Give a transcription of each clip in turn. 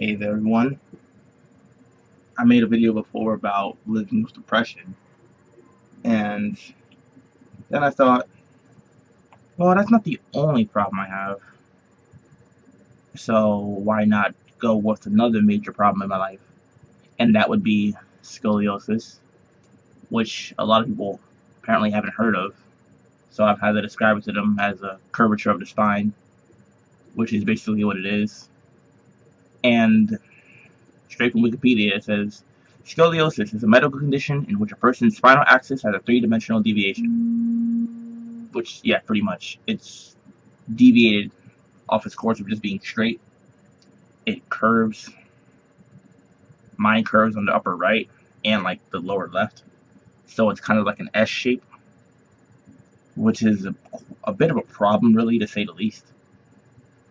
Hey there everyone, I made a video before about living with depression, and then I thought, well, that's not the only problem I have, so why not go with another major problem in my life, and that would be scoliosis, which a lot of people apparently haven't heard of, so I've had to describe it to them as a curvature of the spine, which is basically what it is. And straight from Wikipedia, it says, scoliosis is a medical condition in which a person's spinal axis has a three-dimensional deviation. Which, yeah, pretty much. It's deviated off its course of just being straight. It curves. Mine curves on the upper right and, like, the lower left. So it's kind of like an S shape. Which is a bit of a problem, really, to say the least.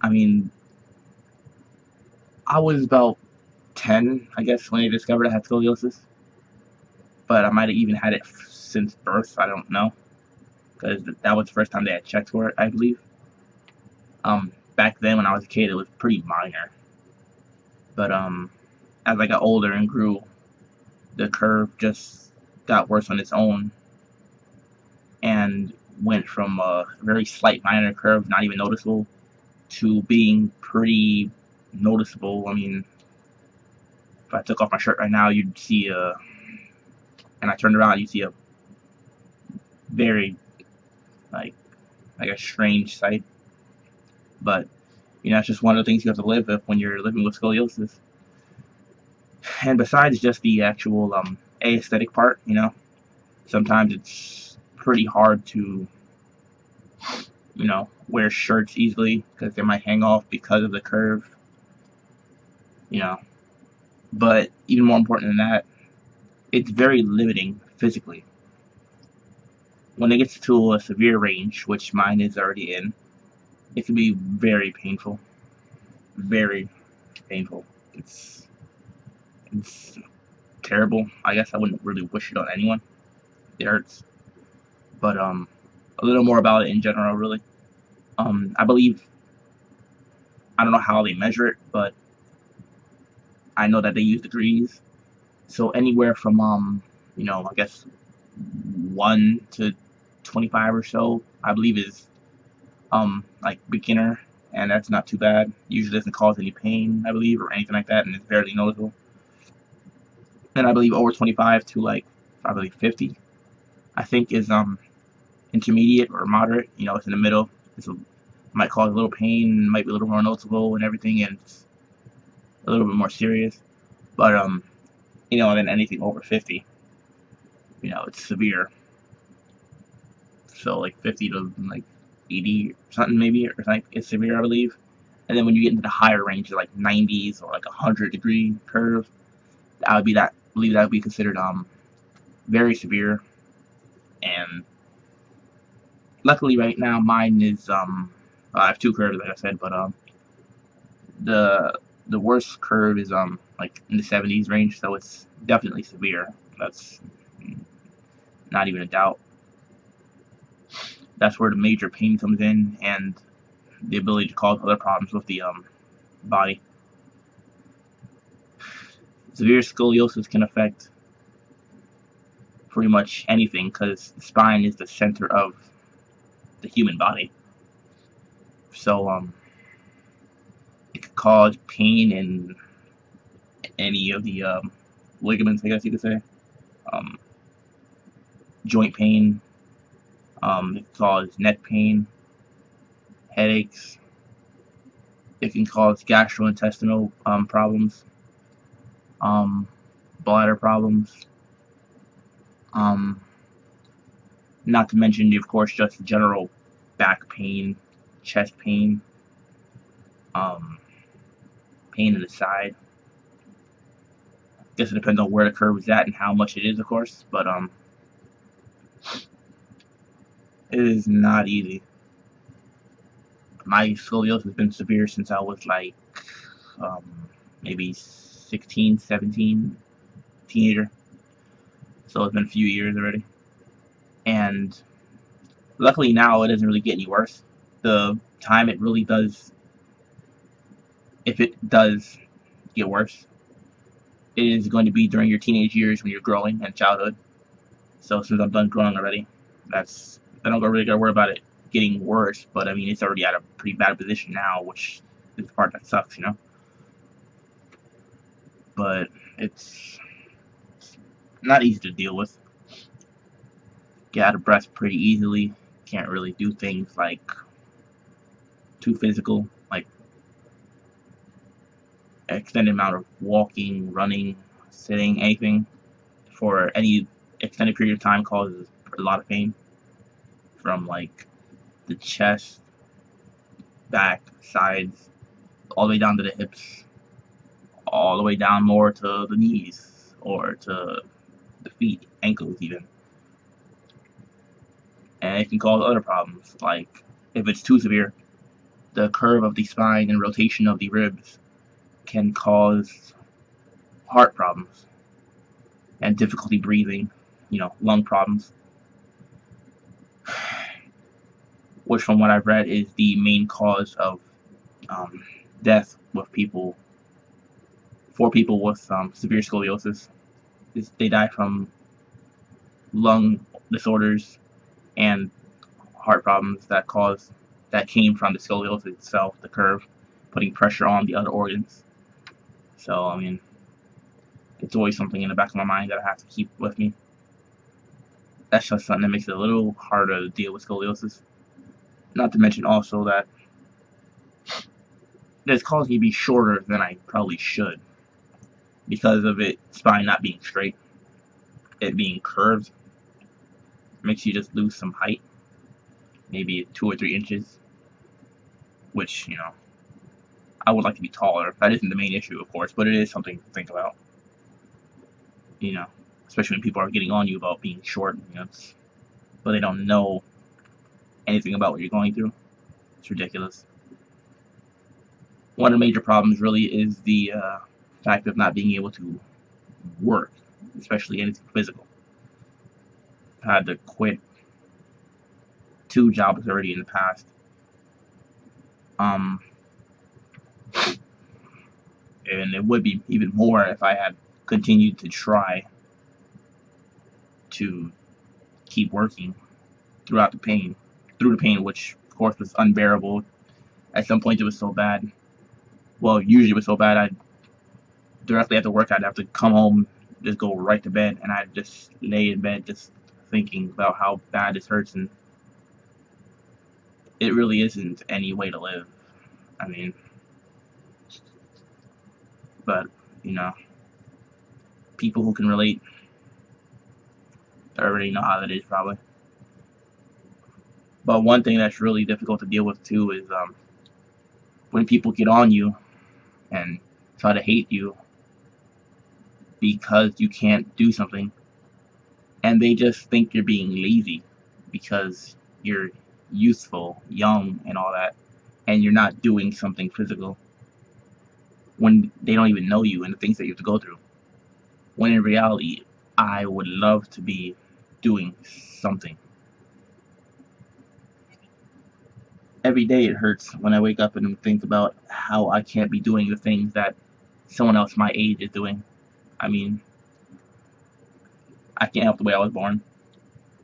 I mean, I was about 10, I guess, when I discovered I had scoliosis. But I might have even had it since birth, I don't know. Because that was the first time they had checked for it, I believe. Back then, when I was a kid, it was pretty minor. But as I got older and grew, the curve just got worse on its own. And went from a very slight minor curve, not even noticeable, to being pretty noticeable. I mean, if I took off my shirt right now, you'd see a, and I turned around, you'd see a very, like a strange sight. But, you know, it's just one of the things you have to live with when you're living with scoliosis. And besides just the actual aesthetic part, you know, sometimes it's pretty hard to, you know, wear shirts easily because they might hang off because of the curve. You know, but even more important than that, it's very limiting physically. When it gets to a severe range, which mine is already in, it can be very painful. Very painful. It's terrible. I guess I wouldn't really wish it on anyone. It hurts. But a little more about it in general, really. I believe, I don't know how they measure it, but I know that they use degrees, so anywhere from, you know, I guess 1 to 25 or so, I believe is, like, beginner, and that's not too bad. Usually doesn't cause any pain, I believe, or anything like that, and it's barely noticeable. And I believe over 25 to, like, I believe 50, I think is, intermediate or moderate. You know, it's in the middle. It's might cause a little pain, might be a little more noticeable and everything, and it's a little bit more serious, but you know, than anything over 50, you know, it's severe. So like 50 to like 80 or something maybe, or like it's severe, I believe. And then when you get into the higher range, like 90s or like 100-degree curve, that would be that. I believe that would be considered very severe. And luckily, right now mine is I have two curves, like I said, but the worst curve is like in the 70s range, so it's definitely severe. That's not even a doubt. That's where the major pain comes in and the ability to cause other problems with the body. Severe scoliosis can affect pretty much anything because the spine is the center of the human body. So it could cause pain in any of the ligaments, I guess you could say. Joint pain. It can cause neck pain, headaches. It can cause gastrointestinal problems, bladder problems. Not to mention, of course, just general back pain, chest pain. Pain in the side. I guess it depends on where the curve is at and how much it is, of course, but it is not easy. My scoliosis has been severe since I was like maybe 16, 17, teenager. So it's been a few years already. And luckily now it doesn't really get any worse. The time it really does, if it does get worse. It is going to be during your teenage years when you're growing and childhood. So since I'm done growing already, I don't really gotta worry about it getting worse, but I mean it's already at a pretty bad position now, which is the part that sucks, you know. But it's not easy to deal with. Get out of breath pretty easily. Can't really do things like too physical, like extended amount of walking, running, sitting, anything for any extended period of time causes a lot of pain from like the chest, back, sides, all the way down to the hips, all the way down more to the knees or to the feet, ankles even. And it can cause other problems, like if it's too severe, the curve of the spine and rotation of the ribs can cause heart problems and difficulty breathing, you know, lung problems, which from what I've read is the main cause of death with people, for people with severe scoliosis. They die from lung disorders and heart problems that came from the scoliosis itself, the curve, putting pressure on the other organs. So, I mean, it's always something in the back of my mind that I have to keep with me. That's just something that makes it a little harder to deal with scoliosis. Not to mention also that it's causing me to be shorter than I probably should because of it, spine not being straight, it being curved. Makes you just lose some height, maybe 2 or 3 inches, which, you know, I would like to be taller. That isn't the main issue, of course, but it is something to think about, you know, especially when people are getting on you about being short, you know, but they don't know anything about what you're going through. It's ridiculous. One of the major problems really is the fact of not being able to work, especially anything physical. I had to quit 2 jobs already in the past. And it would be even more if I had continued to try to keep working throughout the pain, which of course was unbearable. At some point it was so bad. Well, usually it was so bad I'd directly after work I'd have to come home, just go right to bed, and I'd just lay in bed just thinking about how bad this hurts, and it really isn't any way to live. I mean, but you know, people who can relate already know how that is probably. But one thing that's really difficult to deal with too is when people get on you and try to hate you because you can't do something, and they just think you're being lazy because you're youthful, young, and all that, and you're not doing something physical when they don't even know you and the things that you have to go through. When in reality, I would love to be doing something. Every day it hurts when I wake up and think about how I can't be doing the things that someone else my age is doing. I mean, I can't help the way I was born,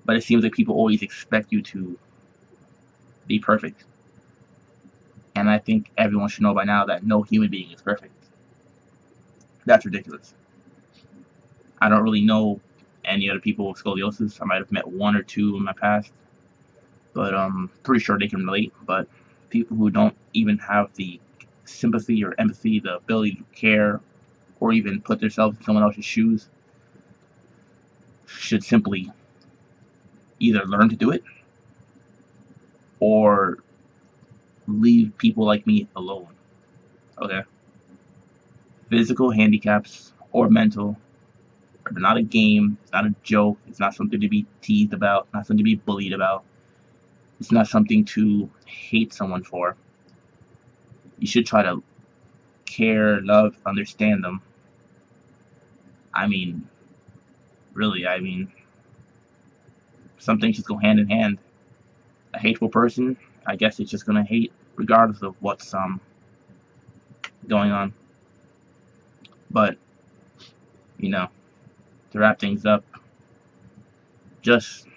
but it seems like people always expect you to be perfect. And I think everyone should know by now that no human being is perfect. That's ridiculous. I don't really know any other people with scoliosis. I might have met 1 or 2 in my past, but I'm pretty sure they can relate. But people who don't even have the sympathy or empathy, the ability to care, or even put themselves in someone else's shoes, should simply either learn to do it or leave people like me alone. Okay? Physical handicaps or mental are not a game, it's not a joke, it's not something to be teased about, not something to be bullied about, it's not something to hate someone for. You should try to care, love, understand them. I mean, really, I mean, some things just go hand in hand. A hateful person, I guess it's just gonna hate regardless of what's going on. But, you know, to wrap things up, just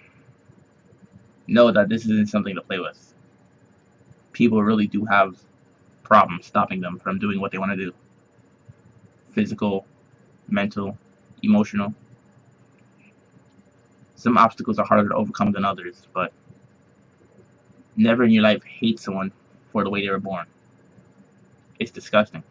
know that this isn't something to play with. People really do have problems stopping them from doing what they want to do. Physical, mental, emotional. Some obstacles are harder to overcome than others, but never in your life hate someone for the way they were born. It's disgusting.